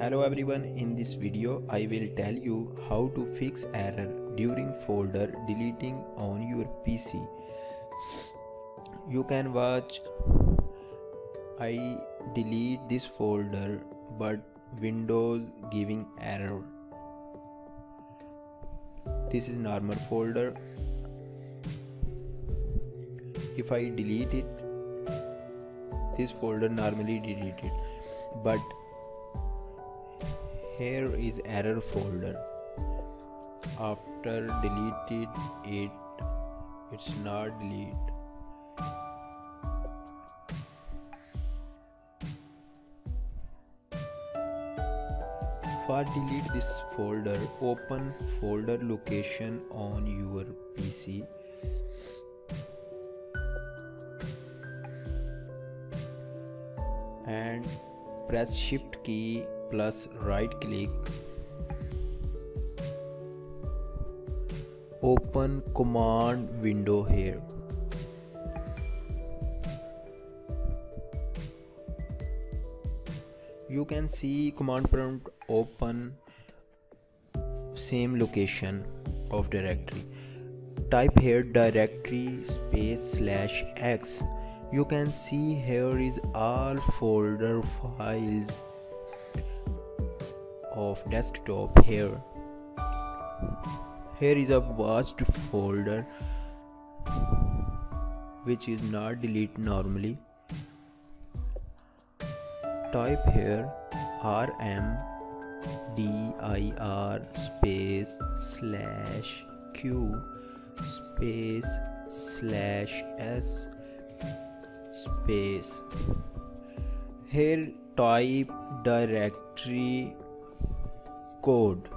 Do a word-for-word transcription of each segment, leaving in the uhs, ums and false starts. Hello everyone, in this video I will tell you how to fix error during folder deleting on your P C. You can watch I delete this folder but Windows giving error. This is normal folder. If I delete it, this folder normally deleted, but here is error folder. After deleted it, it's not delete. For delete this folder, open folder location on your P C. And press shift key plus right click. Open command window here. You can see command prompt, open same location of directory. Type here directory space slash x. You can see here is all folder files of desktop. Here here is a watched folder which is not deleted normally. Type here rmdir space slash q space slash s space. Here type directory code.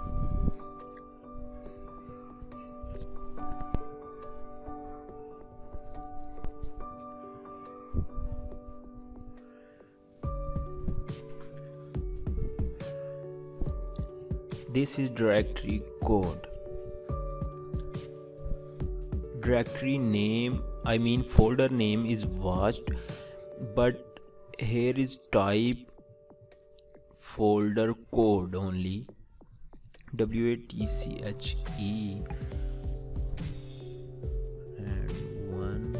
This is directory code. Directory name, I mean folder name is watched, but here is type folder code only, W A T C H E and one.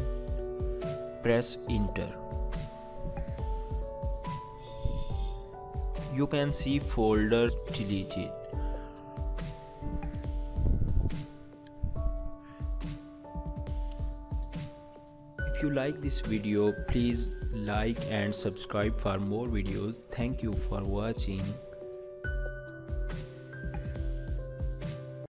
Press enter. You can see folder deleted. If you like this video, please like and subscribe for more videos. Thank you for watching.